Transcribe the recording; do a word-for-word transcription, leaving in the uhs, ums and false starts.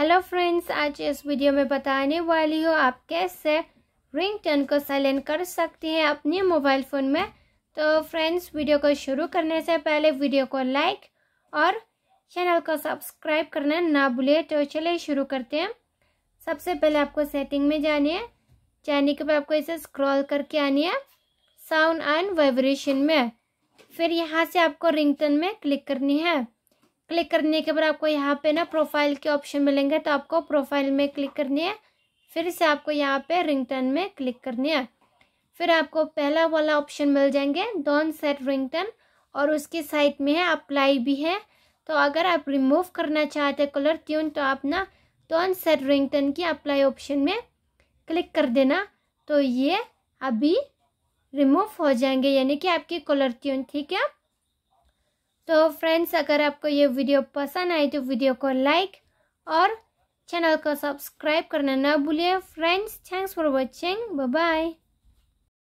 Hello friends, आज इस video में बताने वाली हूँ आप कैसे रिंगटोन को साइलेंट कर सकती हैं अपने मोबाइल फ़ोन में। तो फ्रेंड्स, वीडियो को शुरू करने से पहले वीडियो को लाइक और चैनल को सब्सक्राइब करना ना भूलें। तो चलिए शुरू करते हैं। सबसे पहले आपको सेटिंग में जानी है। जाने के बाद आपको इसे स्क्रॉल करके आनी है साउंड एंड वाइब्रेशन में। फिर यहाँ से आपको रिंगटोन में क्लिक करनी है। क्लिक करने के बाद आपको यहाँ पे ना प्रोफाइल के ऑप्शन मिलेंगे, तो आपको प्रोफाइल में क्लिक करनी है। फिर से आपको यहाँ पे रिंगटोन में क्लिक करनी है। फिर आपको पहला वाला ऑप्शन मिल जाएंगे डोंट सेट रिंगटोन, और उसकी साइड में है अप्लाई भी है। तो अगर आप रिमूव करना चाहते कलर ट्यून, तो आप ना डोंट सेट रिंगटोन की अप्लाई ऑप्शन में क्लिक कर देना। तो ये अभी रिमूव हो जाएंगे, यानी कि आपकी कलर ट्यून, ठीक है। तो फ्रेंड्स, अगर आपको ये वीडियो पसंद आए तो वीडियो को लाइक और चैनल को सब्सक्राइब करना ना भूलिए। Friends, thanks for watching, bye bye.